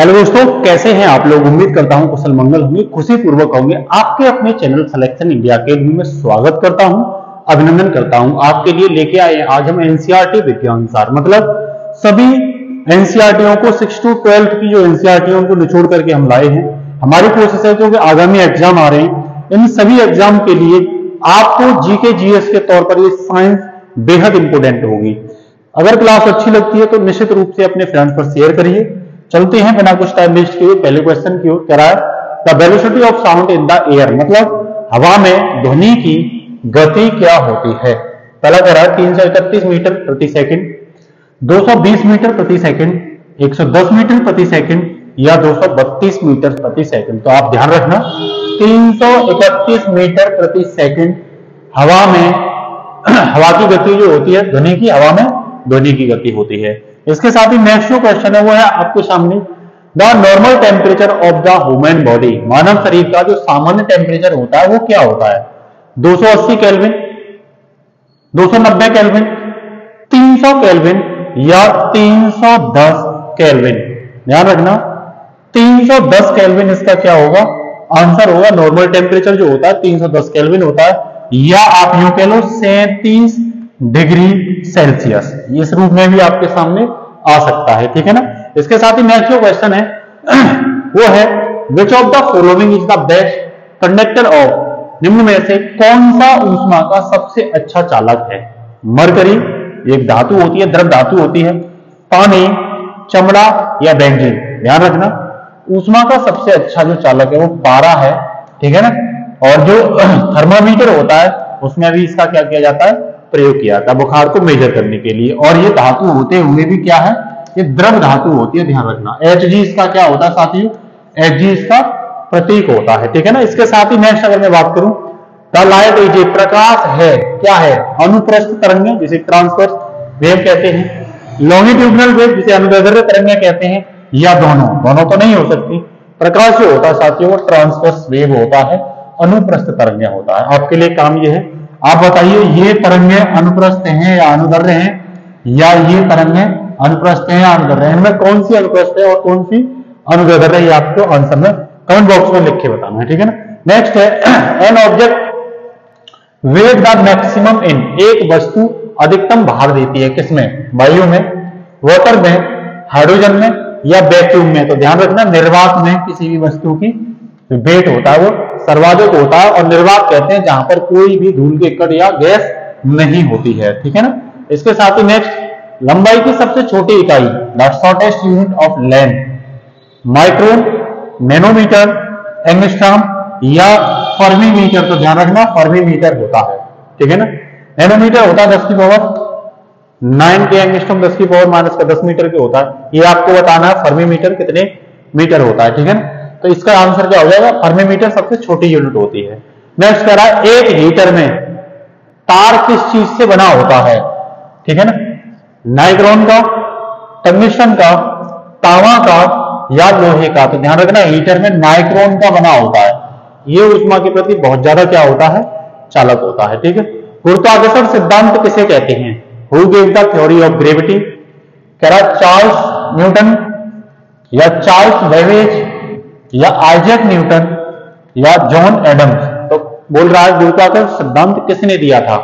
Hello दोस्तों, कैसे हैं आप लोग। उम्मीद करता हूं कुशल मंगल होंगे, खुशी पूर्वक होंगे। आपके अपने चैनल सिलेक्शन इंडिया अकेडमी में स्वागत करता हूं, अभिनंदन करता हूं। आपके लिए लेके आए आज हम एनसीईआरटी विषयानुसार, मतलब सभी एनसीईआरटीओं को 6 से 12 की जो एनसीईआरटीओं को निचोड़ करके हम लाए हैं। हमारी कोशिश है क्योंकि आगामी एग्जाम आ रहे हैं, इन सभी एग्जाम के लिए आपको जीके जीएस के तौर पर ये साइंस बेहद इंपोर्टेंट होगी। अगर क्लास अच्छी लगती है तो निश्चित रूप से अपने फ्रेंड्स पर शेयर करिए। चलते हैं बिना कुछ टाइम वेस्ट किए पहले क्वेश्चन की ओर। कह रहा है the velocity of sound in the air, मतलब हवा में ध्वनि की गति क्या होती है। पहला कह रहा है 331 मीटर प्रति सेकंड, 220 मीटर प्रति सेकंड, 110 मीटर प्रति सेकंड या 232 मीटर प्रति सेकंड। तो आप ध्यान रखना 331 मीटर प्रति सेकंड हवा में हवा की गति जो होती है ध्वनि की, हवा में ध्वनि की गति होती है। इसके साथ ही नेक्स्ट जो क्वेश्चन है वो है आपके सामने the normal temperature of the human body, मानव शरीर का जो सामान्य टेम्परेचर होता है वो क्या होता है। 280 केल्विन, 290 केल्विन, 300 केल्विन या 310 केल्विन। ध्यान रखना 310 केल्विन इसका क्या होगा आंसर होगा। नॉर्मल टेम्परेचर जो होता है 310 केल्विन होता है, या आप यूं कह लो 37 डिग्री सेल्सियस, इस रूप में भी आपके सामने आ सकता है, ठीक है ना। इसके साथ ही नेक्स्ट जो क्वेश्चन है वो है which of the following is the best conductor of, निम्न में से कौन सा ऊष्मा का सबसे अच्छा चालक है। मरकरी एक धातु होती है, द्रव धातु होती है, पानी, चमड़ा या बेंजीन। ध्यान रखना ऊष्मा का सबसे अच्छा जो चालक है वो पारा है, ठीक है ना। और जो थर्मामीटर होता है उसमें भी इसका क्या किया जाता है, प्रयोग किया था बुखार को मेजर करने के लिए। और ये धातु होते हुए भी क्या है, ये द्रव धातु होती है, ध्यान रखना। Hg इसका क्या होता है साथियों, Hg इसका प्रतीक होता है, ठीक है ना। इसके साथ ही नेक्स्ट अगर मैं बात करूं द लाइट इज ए, प्रकाश है क्या है, अनुप्रस्थ तरंगें जिसे ट्रांसवर्स वेव कहते हैं, लॉन्गिट्यूडनल वेव जिसे अनुदैर्ध्य तरंगें कहते हैं, या दोनों। दोनों तो नहीं हो सकती। प्रकाश जो होता है साथियों वो ट्रांसवर्स वेव होता है, अनुप्रस्थ तरंगें होता है। आपके लिए काम यह है, आप बताइए ये तरंगें अनुप्रस्थ हैं या अनुदैर्ध्य हैं, या ये तरंगें अनुप्रस्थ हैं या अनुदैर्ध्य हैं, इनमें कौन सी अनुप्रस्थ है और कौन सी अनुदैर्ध्य है, ये आपको आंसर में कमेंट बॉक्स में लिख के बताना है, ठीक है ना। नेक्स्ट है an object wave the maximum in, एक वस्तु अधिकतम भार देती है किसमें, वायु में, वॉटर में, हाइड्रोजन में या वैक्यूम में। तो ध्यान रखना निर्वात में किसी भी वस्तु की वेट होता है वो सर्वाधिक होता है, और निर्वात कहते हैं जहां पर कोई भी धूल के कण या गैस नहीं होती है, ठीक है ना। इसके साथ ही नेक्स्ट लंबाई की सबसे छोटी इकाई the shortest unit of length, micron, nanometre, angstrom या फर्मी मीटर। तो ध्यान रखना फर्मी मीटर होता है, ठीक है ना। नैनोमीटर होता है 10 की पावर 9 के, एंगस्ट्रॉम 10 की पावर -10 मीटर के होता है। ये आपको बताना है फर्मी मीटर कितने मीटर होता है, ठीक है ना। तो इसका आंसर क्या हो जाएगा, फर्मीमीटर सबसे छोटी यूनिट होती है। नेक्स्ट कह रहा है एक हीटर में तार किस चीज से बना होता है, ठीक है ना, नाइक्रोम का, टंगस्टन का, तांबा का या लोहे का। तो ध्यान रखना हीटर में नाइक्रोम का बना होता है, ये ऊष्मा के प्रति बहुत ज्यादा क्या होता है, चालक होता है, ठीक है। गुरुत्वाकर्षण सिद्धांत किसे कहते हैं, who gave the theory of gravity, कह रहा चार्ल्स न्यूटन या चार्ल्स बेबेज या आइजैक न्यूटन या जॉन एडम्स। तो बोल रहा है गुरुत्वाकर्षण सिद्धांत किसने दिया था,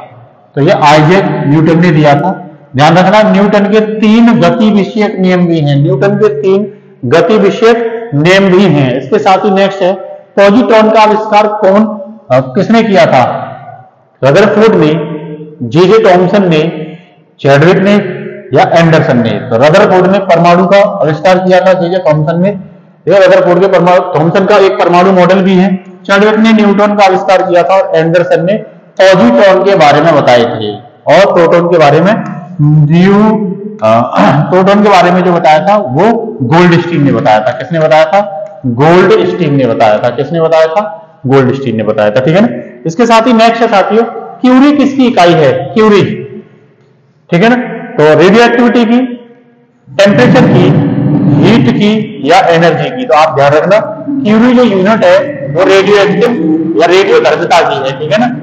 तो ये आइजैक न्यूटन ने दिया था। ध्यान रखना न्यूटन के 3 गति विषयक नियम भी हैं, न्यूटन के 3 गति विषयक नियम भी हैं। इसके साथ ही नेक्स्ट है पॉजिट्रॉन का आविष्कार कौन किसने किया था, रदरफोर्ड ने, जे.जे. थॉमसन ने, चैडविक ने या एंडरसन ने। तो रदरफोर्ड ने परमाणु का आविष्कार किया था, जे.जे. थॉमसन ने, रदरफोर्ड के परमाणु, थॉमसन का एक परमाणु मॉडल भी है, चैडविक ने न्यूट्रॉन का आविष्कार किया था, और एंडरसन ने पॉजिट्रॉन के बारे में बताए थे, और प्रोटॉन के बारे में प्रोटॉन के बारे में जो बताया था वो गोल्डस्टीन ने बताया था। किसने बताया था, गोल्डस्टीन ने बताया था। किसने बताया था, गोल्डस्टीन ने बताया था, ठीक है ना। इसके साथ ही नेक्स्ट है साथियों क्यूरी किसकी इकाई है, क्यूरी, ठीक है ना। तो रेडियो एक्टिविटी की, टेम्परेचर की, हीट की या एनर्जी की। तो आप ध्यान रखना क्यूरी जो यूनिट है वो रेडियो एक्टिव या रेडियो धर्मिता की है, ठीक है ना,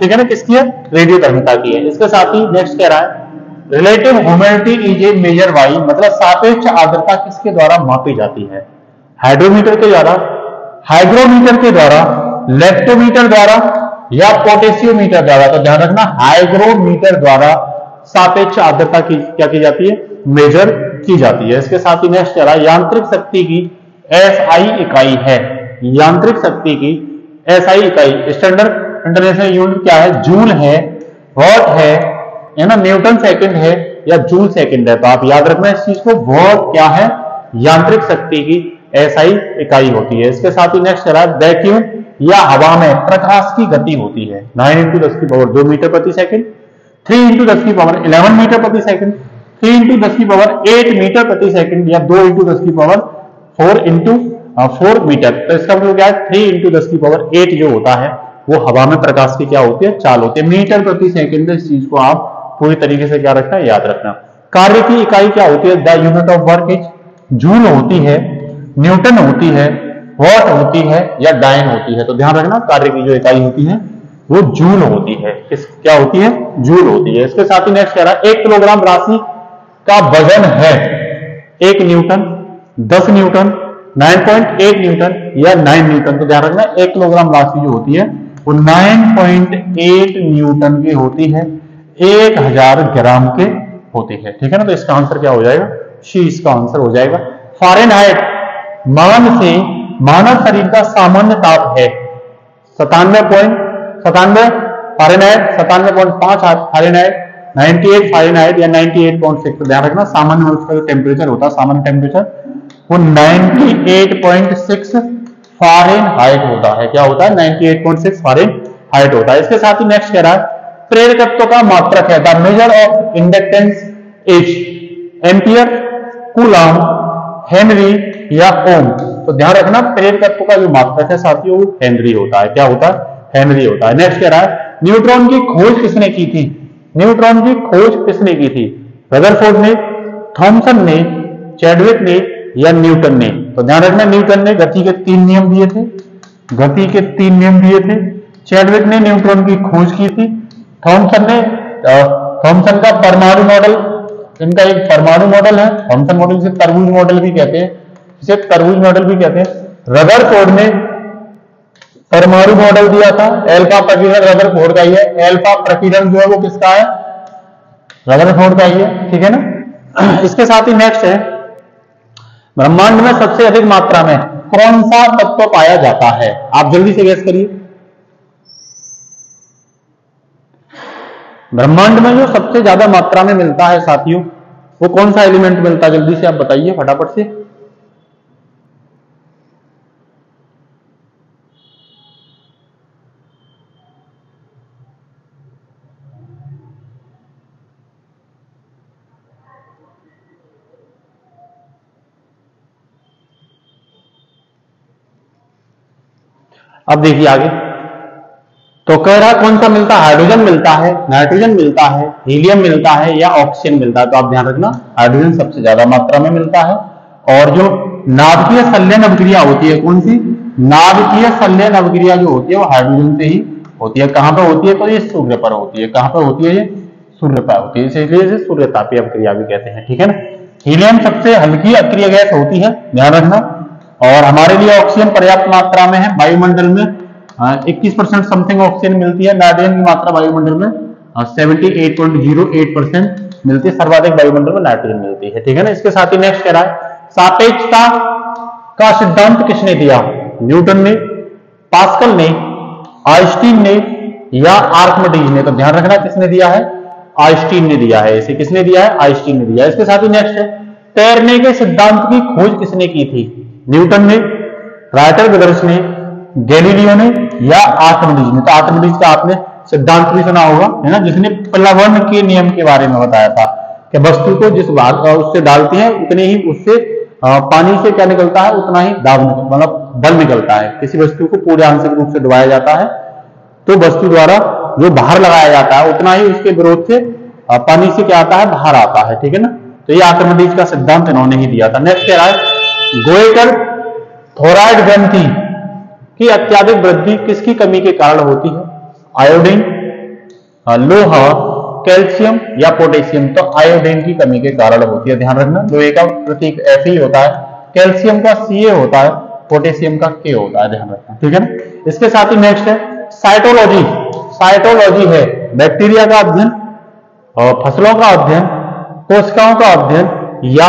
ठीक है ना। किसकी है, रेडियो धर्मिता की है। इसके साथ ही नेक्स्ट कह रहा है relative humidity is a measure Y, मतलब सापेक्ष आर्द्रता किसके द्वारा मापी जाती है? हाइड्रोमीटर के द्वारा, हाइग्रोमीटर के द्वारा, लेप्टोमीटर द्वारा या पोटेशियोमीटर द्वारा। तो ध्यान रखना हाइग्रोमीटर द्वारा सापेक्ष आर्द्रता की क्या की जाती है? मेजर की जाती है। इसके साथ ही नेक्स्ट चला यांत्रिक शक्ति की एसआई इकाई है। यांत्रिक शक्ति की एसआई इकाई स्टैंडर्ड इंटरनेशनल यूनिट क्या है? जूल है, वॉट है ना, न्यूटन सेकंड है या जूल सेकंड है। तो आप याद रखना इस चीज को, वॉट क्या है? यांत्रिक शक्ति की एसआई इकाई होती है। इसके साथ ही नेक्स्ट चला वैक्यूम या हवा में प्रकाश की गति होती है 9 × 10⁴ मीटर प्रति सेकंड, 3 × 10⁴ मीटर प्रति सेकंड, 3 × 10⁸ मीटर प्रति सेकंड या 2 × 10⁴ मीटर। तो इसका मतलब क्या है? 3 × 10⁸ जो होता है वो हवा में प्रकाश की क्या होती है? चाल होती है मीटर प्रति सेकंड। इस चीज को आप पूरी तरीके से क्या रखना है? याद रखना। कार्य की इकाई क्या होती है? The unit of work is joule होती है, न्यूटन होती है, वॉट होती है या डायन होती है। तो ध्यान रखना कार्य की जो इकाई होती है वो जूल होती है। क्या होती है? जूल होती है। इसके साथ ही नेक्स्ट कह रहा है 1 किलोग्राम राशि का वजन है 1 न्यूटन, 10 न्यूटन, 9.8 न्यूटन या 9 न्यूटन। तो ध्यान रखना 1 किलोग्राम राशि जो होती है वो 9.8 न्यूटन की होती है, 1000 ग्राम के होती है। ठीक है ना? तो इसका आंसर क्या हो जाएगा? सी इसका आंसर हो जाएगा। फारेनहाइट मान से मानव शरीर का सामान्य ताप है 97.97 फारेनहाइट, 97.5 फारेनहाइट, 98 फारेनहाइट या 98.6। ध्यान रखना सामान्य मनुष्य का जो टेम्परेचर होता है, सामान्य टेम्परेचर वो 98.6 फारेनहाइट होता है। क्या होता है? 98.6 फारेनहाइट होता है। इसके साथ ही नेक्स्ट कह रहा है प्रेरकत्व का मात्रक है the measure of inductance is ampere, coulomb, henry या ओम। तो ध्यान रखना प्रेरकत्व का जो मात्रक है साथियों वो हेनरी होता है। क्या होता है? हेनरी होता है। नेक्स्ट कह रहा है न्यूट्रॉन की खोज किसने की थी? न्यूट्रॉन की खोज किसने की थी? रदरफोर्ड ने, थॉमसन ने, चैडविक ने या न्यूटन ने। तो ध्यान रखना न्यूटन ने गति के 3 नियम दिए थे, गति के 3 नियम दिए थे। चैडविक ने न्यूट्रॉन की खोज की थी। थॉमसन ने, थॉमसन का परमाणु मॉडल, इनका एक परमाणु मॉडल है थॉमसन मॉडल, जिसे तरबूज मॉडल भी कहते हैं, इसे तरबूज मॉडल भी कहते हैं। रदरफोर्ड ने परमाणु मॉडल दिया था, एल्फा प्रकीर्णन रदरफोर्ड का ही है। एल्फा प्रकीर्णन जो है वो किसका है? रदरफोर्ड का ही है। ठीक है ना? इसके साथ ही नेक्स्ट है ब्रह्मांड में सबसे अधिक मात्रा में कौन सा तत्व पाया जाता है? आप जल्दी से गैस करिए। ब्रह्मांड में जो सबसे ज्यादा मात्रा में मिलता है साथियों वो कौन सा एलिमेंट मिलता है? जल्दी से आप बताइए फटाफट से। अब देखिए आगे, तो कह रहा कौन सा मिलता है? हाइड्रोजन मिलता है, नाइट्रोजन मिलता है, हीलियम मिलता है या ऑक्सीजन मिलता है। तो आप ध्यान रखना हाइड्रोजन सबसे ज्यादा मात्रा में मिलता है। और जो नाभिकीय संलयन अभिक्रिया होती है, कौन सी नाभिकीय संलयन अभिक्रिया जो होती है वो हाइड्रोजन से ही होती है। कहां पर होती है? तो ये सूर्य पर होती है। कहां पर होती है? ये सूर्य पर होती है, इसलिए इसे सूर्यतापीय अभिक्रिया भी कहते हैं। ठीक है ना? हीलियम सबसे हल्की अक्रिय गैस होती है, ध्यान रखना। और हमारे लिए ऑक्सीजन पर्याप्त मात्रा में है, वायुमंडल में 21% समथिंग ऑक्सीजन मिलती है। नाइट्रोजन की मात्रा वायुमंडल में 78.08% मिलती है, सर्वाधिक वायुमंडल में नाइट्रोजन मिलती है। ठीक है ना? इसके साथ ही नेक्स्ट कह रहा है सापेक्षता का सिद्धांत किसने दिया? न्यूटन ने, पास्कल ने, आइंस्टीन ने या आर्कमिडीज ने। तो ध्यान रखना किसने दिया है? आइंस्टीन ने दिया है। इसे किसने दिया है? आइंस्टीन ने दिया है। इसके साथ ही नेक्स्ट है तैरने के सिद्धांत की खोज किसने की थी? न्यूटन ने, राइटर ब्रदर्स ने, गैलीलियो ने या आर्किमिडीज ने। तो आर्किमिडीज का आपने सिद्धांत भी सुना होगा, है ना, जिसने प्लवन के नियम के बारे में बताया था कि वस्तु को जिस भाग उससे डालते हैं उतने ही उससे पानी से क्या निकलता है? उतना ही दाब मतलब बल निकलता है। किसी वस्तु को पूरे आंशिक रूप से डुबाया जाता है तो वस्तु द्वारा जो बाहर लगाया जाता है उतना ही उसके विरोध से पानी से क्या आता है? बाहर आता है। ठीक है ना? तो ये आर्किमिडीज का सिद्धांत इन्होंने ही दिया था। नेक्स्ट कह रहा है गोएकर थोराइड ग्रंथि की अत्यधिक वृद्धि किसकी कमी के कारण होती है? आयोडीन, लोहा, कैल्शियम या पोटेशियम, तो आयोडीन की कमी के कारण होती है। ध्यान रखना, लोहे का प्रतीक ऐसे ही होता है, कैल्शियम का Ca होता है, पोटेशियम का K होता है, ध्यान रखना, ठीक है ना। इसके साथ ही नेक्स्ट है साइटोलॉजी। साइटोलॉजी है बैक्टीरिया का अध्ययन और फसलों का अध्ययन, कोशिकाओं का अध्ययन या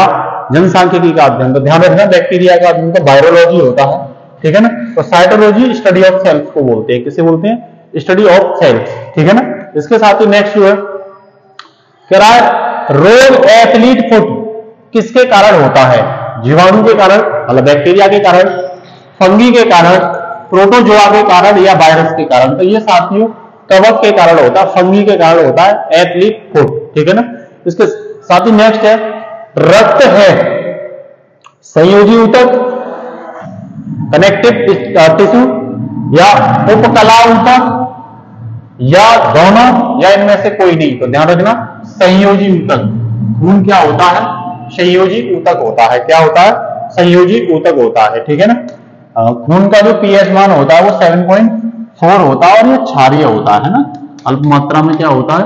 जनसांख्यिकी का अध्ययन। तो ध्यान रखना, बैक्टीरिया का अध्ययन तो वायरोलॉजी होता है, ठीक है ना। तो साइटोलॉजी स्टडी ऑफ सेल्स को बोलते हैं, किसे बोलते हैं? स्टडी ऑफ सेल्स, ठीक है ना। इसके साथ ही नेक्स्ट जो है कह रहा है रोग एथलीट फुट किसके कारण होता है? जीवाणु के कारण, मतलब बैक्टीरिया के कारण, फंगी के कारण, प्रोटोजोआ के कारण या वायरस के कारण। तो ये साथियों कवक के कारण होता है, फंगी के कारण होता है एथलीट फुट, ठीक है ना। इसके साथ ही नेक्स्ट है रक्त है संयोजी ऊतक, कनेक्टिव टिश्यू या उपकला ऊतक या दोनों या इनमें से कोई नहीं। तो ध्यान रखना, संयोजी ऊतक। खून क्या होता है? संयोजी ऊतक होता है। क्या होता है? संयोजी ऊतक होता है, ठीक है ना। खून का जो पीएच मान होता है वो 7.4 होता है और ये क्षारीय होता है ना, अल्प मात्रा में क्या होता है?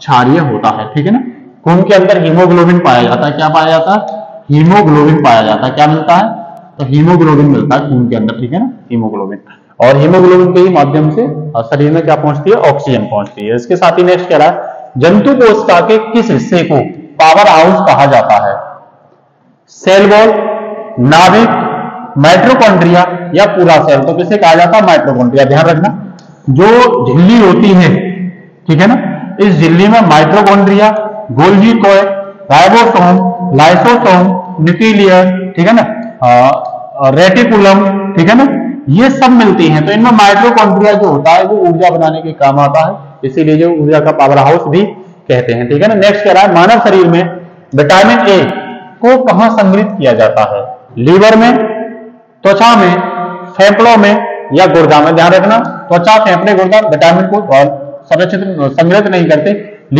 क्षारीय होता है, ठीक है ना। खून के अंदर हीमोग्लोबिन पाया जाता है। क्या पाया जाता है? हीमोग्लोबिन पाया जाता है। क्या मिलता है? तो हीमोग्लोबिन मिलता है खून के अंदर, ठीक है ना, हीमोग्लोबिन। और हीमोग्लोबिन के ही माध्यम से शरीर में क्या पहुंचती है? ऑक्सीजन पहुंचती है। इसके साथ ही नेक्स्ट कह रहा है जंतु कोशिका के किस हिस्से को पावर हाउस कहा जाता है? सेल वॉल, नाभिक, माइटोकॉन्ड्रिया या पूरा सेल। तो किसे कहा जाता है? माइटोकॉन्ड्रिया। ध्यान रखना, जो झिल्ली होती है, ठीक है ना, इस झिल्ली में माइटोकॉन्ड्रिया, गोल्जी कोय, राइबोसोम, लाइसोसोम, न्यूक्लियस, ठीक है ना, रेटिकुलम, ठीक है ना, ये सब मिलती हैं। तो इनमें माइटोकॉन्ड्रिया जो होता है वो ऊर्जा बनाने के काम आता है, इसीलिए जो ऊर्जा का पावर हाउस भी कहते हैं, ठीक है ना। नेक्स्ट कह रहा है मानव शरीर में विटामिन ए को कहां संग्रहित किया जाता है? लीवर में, त्वचा में, फेफड़ों में या गुर्दा में। ध्यान रखना, त्वचा, फेफड़े, गुर्दा विटामिन को संरक्षित संग्रहित नहीं करते।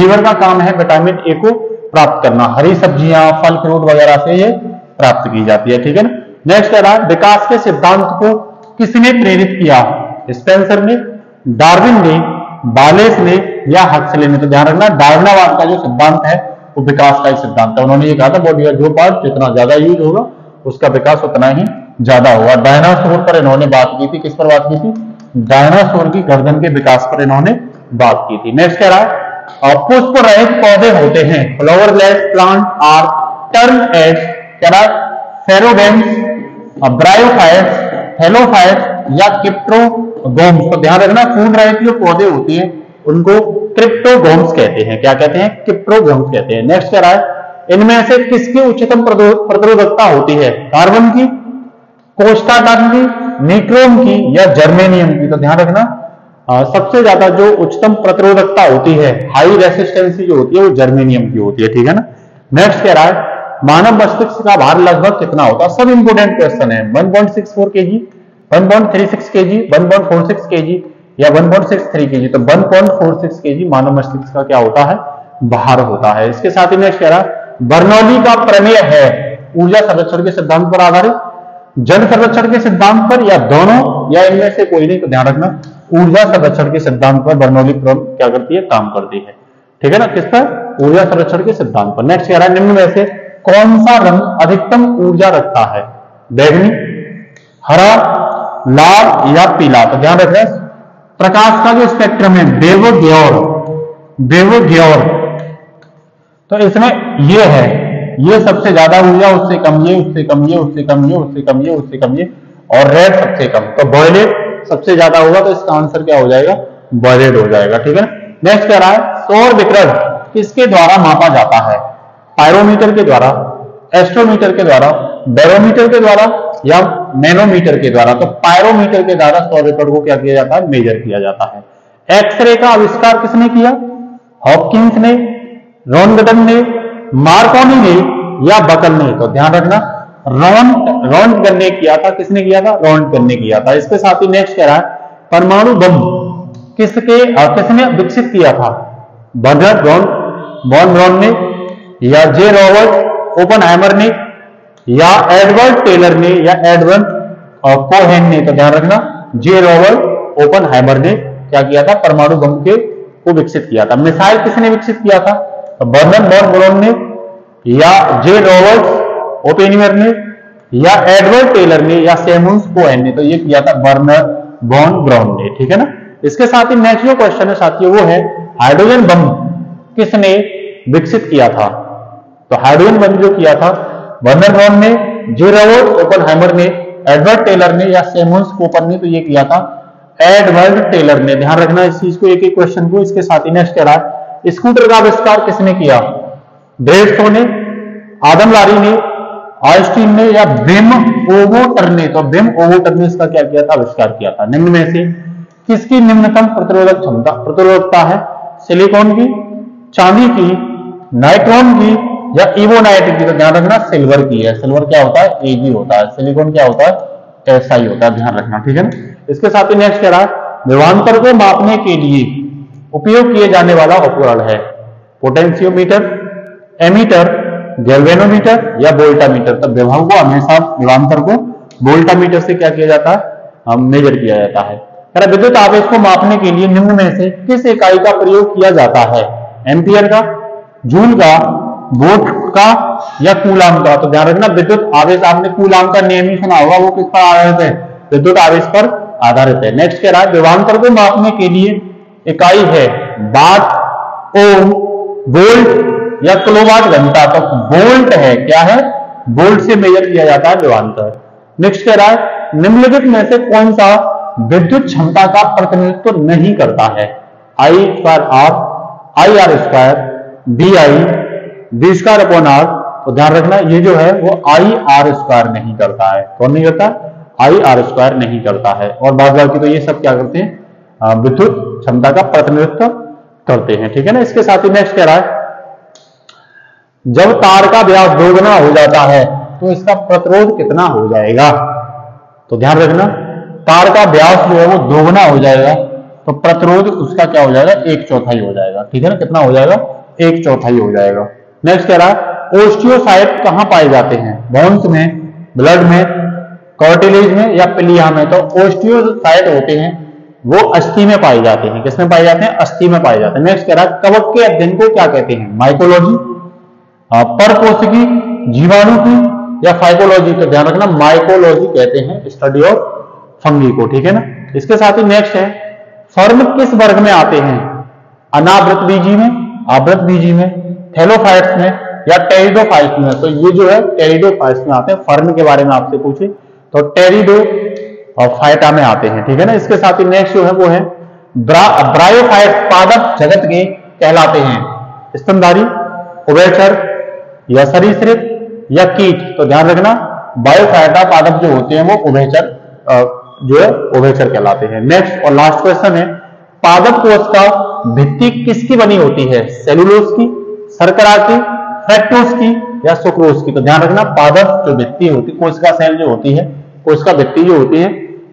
लीवर का काम है विटामिन ए को प्राप्त करना। हरी सब्जियां, फल, फ्रूट वगैरह से ये प्राप्त की जाती है, ठीक है ना। नेक्स्ट कह रहा है विकास के सिद्धांत को किसने प्रेरित किया? स्पेंसर ने, डार्विन ने, बालेस ने या हक्सले ने। तो ध्यान रखना, डार्विनवाद का जो सिद्धांत है वो विकास का ही सिद्धांत है। उन्होंने ये कहा था बॉडी का जो पार्ट जितना ज्यादा यूज होगा उसका विकास उतना ही ज्यादा होगा। डायनासोर पर इन्होंने बात की थी। किस पर बात की थी? डायनासोर की गर्दन के विकास पर इन्होंने बात की थी। नेक्स्ट कह रहा है पुष्प रहित पौधे होते हैं, flowerless plant are termed as कह रहा है फेरोगेम्स, ब्रायोफाइट्स, हेलोफाइट्स या क्रिप्टोगोम्स। तो ध्यान रखना, फूल रहित जो पौधे होते हैं उनको क्रिप्टोगोम्स कहते हैं। क्या कहते हैं? क्रिप्टोगोम्स कहते हैं। नेक्स्ट कह रहा है इनमें से किसकी उच्चतम प्रतिरोधकता होती है? कार्बन की, कोस्टाटन की, निक्रोम की या जर्मेनियम की। तो ध्यान रखना, सबसे ज्यादा जो उच्चतम प्रतिरोधकता होती है, हाई रेसिस्टेंसी जो होती है वो जर्मेनियम की होती है, ठीक है ना। नेक्स्ट कह रहा है मानव मस्तिष्क का भार लगभग कितना होता है? सब इंपोर्टेंट क्वेश्चन है। 1.64 kg, 1.36 kg, 1.46 kg या 1.63 kg। तो 1.46 kg मानव मस्तिष्क का क्या होता है? भार होता है। इसके साथ ही नेक्स्ट कह रहा है बर्नौली का प्रमेय है ऊर्जा संरक्षण के सिद्धांत पर आधारित, जल संरक्षण के सिद्धांत पर या दोनों या इनमें से कोई नहीं। तो ध्यान रखना, ऊर्जा संरक्षण के सिद्धांत पर बर्नौली क्या करती है? काम करती है, ठीक है ना। किस पर? ऊर्जा संरक्षण के सिद्धांत पर। नेक्स्ट कह रहा है निम्न में से कौन सा रंग अधिकतम ऊर्जा रखता है? बैगनी, हरा, लाल या पीला। तो ध्यान रखना, प्रकाश का जो स्पेक्ट्रम है बेवो ग्योर, तो इसमें ये है, ये सबसे ज्यादा ऊर्जा, उससे कम ये, उससे कम ये, उससे कम ये, उससे कम ये, उससे कम ये और रेड सबसे कम। तो वॉयलेट सबसे ज्यादा होगा, तो इसका आंसर क्या हो जाएगा? वॉयलेट हो जाएगा, ठीक है। नेक्स्ट कह रहा है सौर विकिरण किसके द्वारा मापा जाता है? पायरोमीटर के द्वारा, एस्ट्रोमीटर के द्वारा, बैरोमीटर के द्वारा या नैनोमीटर के द्वारा। तो पायरोमीटर के द्वारा सौर विकिरण को क्या किया जाता है? मेजर किया जाता है। एक्सरे का आविष्कार किसने किया? हॉपकिंस ने, रोंटगन ने, मार्कोनी ने या बकल ने। तो ध्यान रखना, रोंटगन ने किया था। किसने किया था? रोंटगन ने किया था। इसके साथ ही नेक्स्ट कह रहा है परमाणु बम किसने विकसित किया था? बर्नर्ड वॉन ब्राउन ने या जे. रॉबर्ट ओपेनहाइमर ने या एडवर्ड टेलर ने या एडवर्ड कोहेन ने। तो ध्यान रखना, जे. रॉबर्ट ओपेनहाइमर ने क्या किया था? परमाणु बम के को विकसित किया था। मिसाइल किसने विकसित किया था? बर्नौली ने या जे. रॉबर्ट ओपेनहाइमर ने या एडवर्ड टेलर ने या सेमुन्स कोहेन ने, तो ये किया था बर्नौली ने, ठीक है ना। इसके साथ ही नेचुरल क्वेश्चन है साथियों वो है हाइड्रोजन बम किसने विकसित किया था? तो हाइड्रोजन बम जो किया था बर्नौली ने, जे. रॉबर्ट ओपेनहाइमर ने, एडवर्ड टेलर ने या सेमुन्स कोहेन ने, तो ये किया था एडवर्ड टेलर ने। ध्यान रखना इस चीज को, एक एक क्वेश्चन को। इसके साथ ही नेक्स्ट कह रहा है स्कूटर का आविष्कार किसने किया? 150 ने, आदम लारी ने, आइंस्टीन ने या बिम ओवोटर ने? तो बिम ओवोटर ने इसका क्या किया था? आविष्कार किया था। निम्न में से किसकी निम्नतम प्रतिरोधक क्षमता प्रतिरोधकता है? सिलिकॉन की, चांदी की, नाइट्रोन की या इवोनाइट की? तो ध्यान रखना सिल्वर की है। सिल्वर क्या होता है? Ag होता है। सिलिकॉन क्या होता है? Si होता है। ध्यान रखना, ठीक है ना। इसके साथ ही नेक्स्ट कह रहा है विभवांतर को मापने के लिए उपयोग किए जाने वाला उपकरण है पोटेंशियोमीटर, एमीटर, गैल्वेनोमीटर या वोल्टामीटर। तो विभव को हमेशा विभवांतर को वोल्टामीटर से क्या किया जाता है? मेजर किया जाता है। विद्युत आवेश को मापने के लिए निम्न में से किस इकाई का प्रयोग किया जाता है? एम्पियर का, जूल का, वोल्ट का या कूलाम का? तो ध्यान रखना विद्युत आवेश, आपने कूलाम का नियम ही सुना होगा, वो किस पर आधारित है? विद्युत आवेश पर आधारित है। नेक्स्ट कह रहा है विभवांतर को मापने के लिए इकाई है वाट, ओम, वोल्ट या किलोवाट घंटा? तो वोल्ट है, क्या है? वोल्ट से मेजर किया जाता है विभवांतर। नेक्स्ट कह रहा है निम्नलिखित में से कौन सा विद्युत क्षमता का प्रतिनिधित्व नहीं करता है? I square R, I R square, B I, B square upon R. तो ध्यान रखना ये जो है वो आई आर स्क्वायर नहीं करता है। कौन नहीं करता? आई आर स्क्वायर नहीं करता है। और बात बाकी तो ये सब क्या करते हैं? विद्युत क्षमता का प्रतिनिधित्व करते हैं, ठीक है ना। इसके साथ ही नेक्स्ट कह रहा है जब तार का व्यास दोगुना हो जाता है तो इसका प्रतिरोध कितना हो जाएगा? तो ध्यान रखना तार का व्यास जो है वो दोगुना हो जाएगा तो प्रतिरोध उसका क्या हो जाएगा? 1/4 हो जाएगा, ठीक है ना। कितना हो जाएगा? 1/4 हो जाएगा। नेक्स्ट कह रहा है ओस्टियोसाइट कहां पाए जाते हैं? बोन्स में, ब्लड में, कार्टिलेज में या प्लीहा में? तो ओस्टियोसाइट होते हैं वो अस्थि में पाए जाते हैं। किसमें पाए जाते हैं? अस्थि में पाए जाते हैं। नेक्स्ट कह रहा है कवक के अध्ययन को क्या कहते हैं? माइकोलॉजी, परपोशिकी, जीवाणु की या फाइकोलॉजी? तो ध्यान रखना माइकोलॉजी कहते हैं स्टडी ऑफ फंगी को, ठीक है ना। इसके साथ ही नेक्स्ट है फर्म किस वर्ग में आते हैं? अनावृत बीजी में, आवृत बीजी में, थैलोफाइट्स में या टेरिडोफाइट्स में? तो ये जो है टेरिडोफाइट्स में आते हैं। फर्म के बारे में आपसे पूछे तो टेरिडोफाइटा में आते हैं, ठीक है ना। इसके साथ ही नेक्स्ट जो है वो है ब्रायोफाइट्स पादप जगत के कहलाते हैं? स्तनधारी, उभयचर या सरीसृप या कीट? तो ध्यान रखना ब्रायोफाइटा पादप जो होते हैं वो उभयचर जो है उभयचर कहलाते हैं। नेक्स्ट और लास्ट क्वेश्चन है पादप कोश का भित्ति किसकी बनी होती है? सेलुलोज की, शर्करा की, फ्रक्टोज की या सुक्रोज की? तो ध्यान रखना पादप जो भित्ति होती है, कोशिका सेल जो होती है, कोशिका भित्ति जो होती है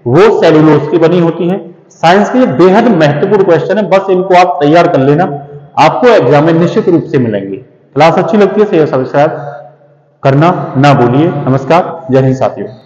वो सेलुलोज की बनी होती है। साइंस के बेहद महत्वपूर्ण क्वेश्चन है, बस इनको आप तैयार कर लेना, आपको एग्जाम में निश्चित रूप से मिलेंगे। क्लास अच्छी लगती है सब्सक्राइब करना ना भूलिए। नमस्कार, जय हिंद साथियों।